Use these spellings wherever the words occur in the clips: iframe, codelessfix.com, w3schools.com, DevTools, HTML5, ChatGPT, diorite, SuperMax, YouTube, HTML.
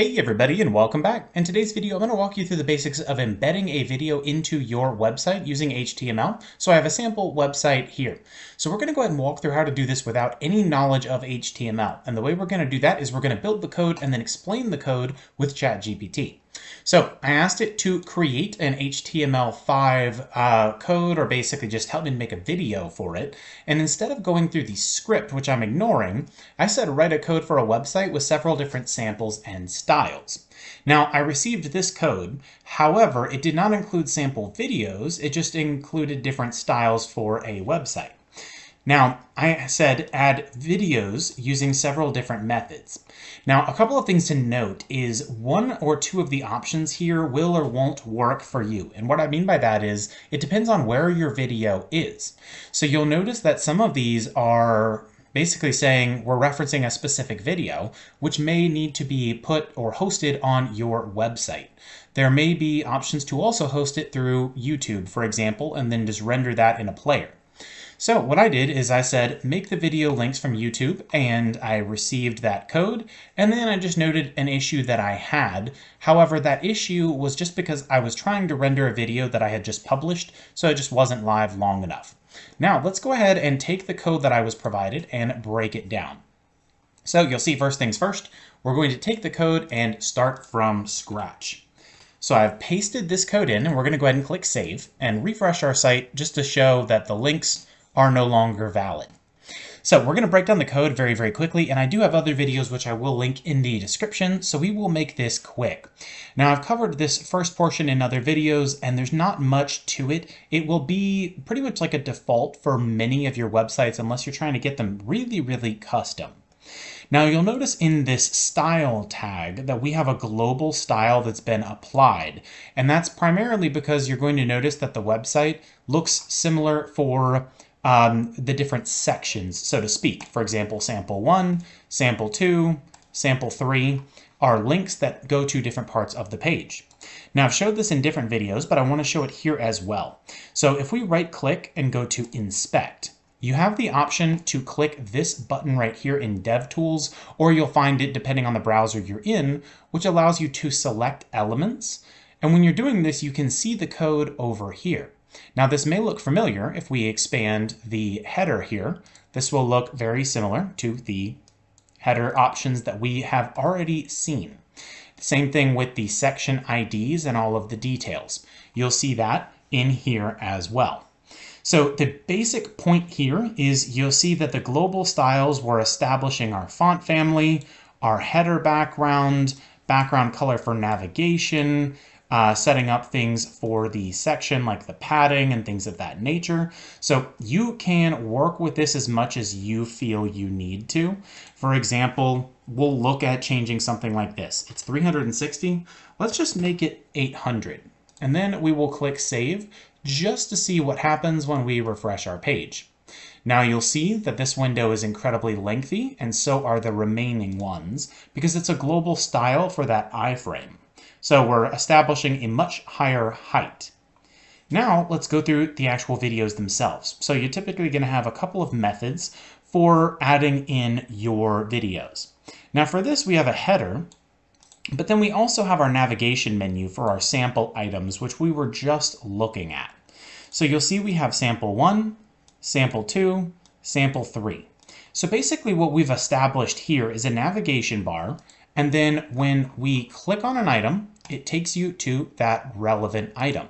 Hey everybody, and welcome back. In today's video, I'm going to walk you through the basics of embedding a video into your website using HTML. So I have a sample website here. So we're going to go ahead and walk through how to do this without any knowledge of HTML. And the way we're going to do that is we're going to build the code and then explain the code with ChatGPT. So I asked it to create an HTML5 code, or basically just help me make a video for it. And instead of going through the script, which I'm ignoring, I said write a code for a website with several different samples and styles. Now I received this code. However, it did not include sample videos. It just included different styles for a website. Now, I said add videos using several different methods. Now, a couple of things to note is one or two of the options here will or won't work for you. And what I mean by that is it depends on where your video is. So you'll notice that some of these are basically saying we're referencing a specific video, which may need to be put or hosted on your website. There may be options to also host it through YouTube, for example, and then just render that in a player. So what I did is I said, make the video links from YouTube, and I received that code. And then I just noted an issue that I had. However, that issue was just because I was trying to render a video that I had just published, so it just wasn't live long enough. Now let's go ahead and take the code that I was provided and break it down. So you'll see first things first, we're going to take the code and start from scratch. So I've pasted this code in, and we're going to go ahead and click save and refresh our site just to show that the links are no longer valid. So we're going to break down the code very, very quickly, and I do have other videos which I will link in the description, so we will make this quick. Now I've covered this first portion in other videos, and there's not much to it. It will be pretty much like a default for many of your websites unless you're trying to get them really, really custom. Now you'll notice in this style tag that we have a global style that's been applied, and that's primarily because you're going to notice that the website looks similar for the different sections, so to speak. For example, sample 1, sample 2, sample 3 are links that go to different parts of the page. Now I've showed this in different videos, but I want to show it here as well. So if we right click and go to inspect, you have the option to click this button right here in DevTools, or you'll find it depending on the browser you're in, which allows you to select elements. And when you're doing this, you can see the code over here. Now this may look familiar. If we expand the header here, this will look very similar to the header options that we have already seen. Same thing with the section IDs and all of the details. You'll see that in here as well. So the basic point here is you'll see that the global styles were establishing our font family, our header background, background color for navigation, setting up things for the section like the padding and things of that nature. So you can work with this as much as you feel you need to. For example, we'll look at changing something like this. It's 360. Let's just make it 800. And then we will click save just to see what happens when we refresh our page. Now you'll see that this window is incredibly lengthy, and so are the remaining ones, because it's a global style for that iframe. So we're establishing a much higher height. Now let's go through the actual videos themselves. So you're typically going to have a couple of methods for adding in your videos. Now for this, we have a header, but then we also have our navigation menu for our sample items, which we were just looking at. So you'll see we have sample 1, sample 2, sample 3. So basically what we've established here is a navigation bar. And then when we click on an item, it takes you to that relevant item.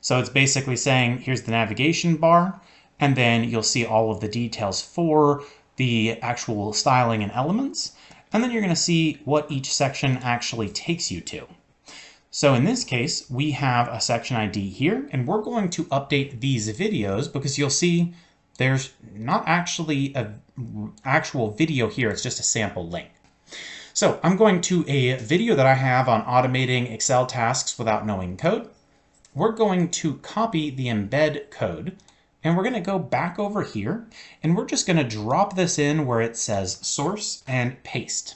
So it's basically saying, here's the navigation bar, and then you'll see all of the details for the actual styling and elements. And then you're going to see what each section actually takes you to. So in this case, we have a section ID here, and we're going to update these videos because you'll see there's not actually an actual video here. It's just a sample link. So I'm going to a video that I have on automating Excel tasks without knowing code. We're going to copy the embed code, and we're going to go back over here, and we're just going to drop this in where it says source and paste.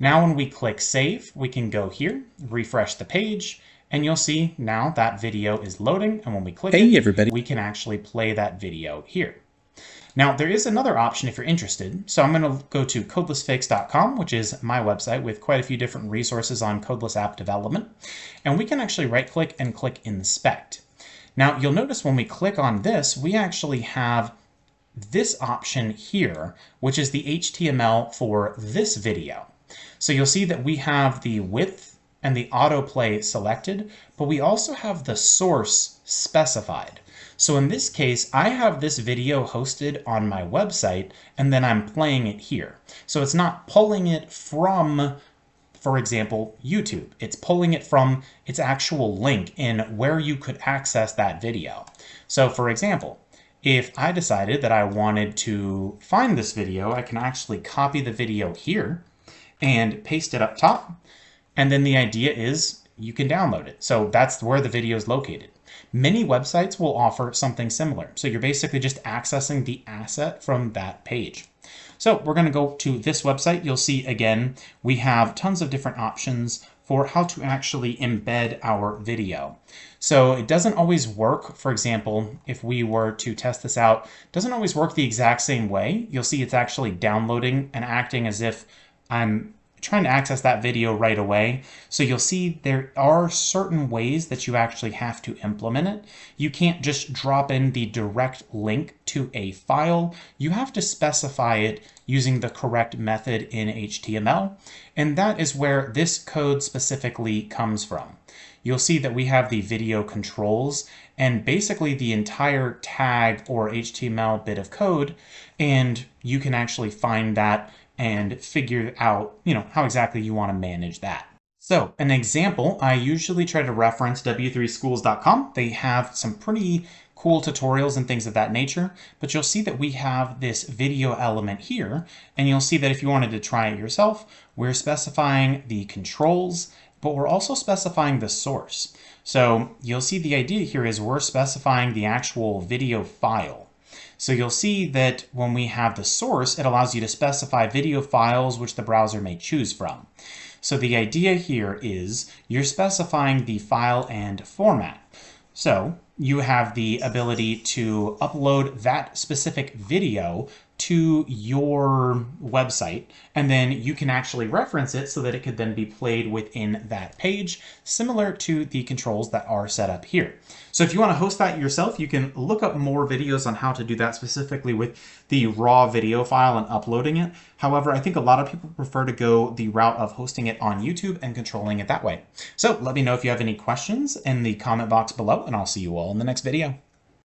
Now when we click save, we can go here, refresh the page, and you'll see now that video is loading. And when we click it, we can actually play that video here. Now, there is another option if you're interested. So I'm going to go to codelessfix.com, which is my website with quite a few different resources on codeless app development. And we can actually right-click and click Inspect. Now, you'll notice when we click on this, we actually have this option here, which is the HTML for this video. So you'll see that we have the width and the autoplay selected, but we also have the source specified. So in this case, I have this video hosted on my website, and then I'm playing it here. So it's not pulling it from, for example, YouTube. It's pulling it from its actual link in where you could access that video. So for example, if I decided that I wanted to find this video, I can actually copy the video here and paste it up top. And then the idea is you can download it. So that's where the video is located. Many websites will offer something similar. So you're basically just accessing the asset from that page. So we're going to go to this website. You'll see, again, we have tons of different options for how to actually embed our video. So it doesn't always work. For example, if we were to test this out, it doesn't always work the exact same way. You'll see it's actually downloading and acting as if I'm trying to access that video right away. So you'll see there are certain ways that you actually have to implement it. You can't just drop in the direct link to a file. You have to specify it using the correct method in HTML. And that is where this code specifically comes from. You'll see that we have the video controls and basically the entire tag or HTML bit of code. And you can actually find that and figure out, you know, how exactly you want to manage that. So an example, I usually try to reference w3schools.com. They have some pretty cool tutorials and things of that nature, but you'll see that we have this video element here, and you'll see that if you wanted to try it yourself, we're specifying the controls, but we're also specifying the source. So you'll see the idea here is we're specifying the actual video file. So you'll see that when we have the source, it allows you to specify video files which the browser may choose from. So the idea here is you're specifying the file and format. So you have the ability to upload that specific video to your website, and then you can actually reference it so that it could then be played within that page, similar to the controls that are set up here. So if you want to host that yourself, you can look up more videos on how to do that specifically with the raw video file and uploading it. However, I think a lot of people prefer to go the route of hosting it on YouTube and controlling it that way. So let me know if you have any questions in the comment box below, and I'll see you all in the next video.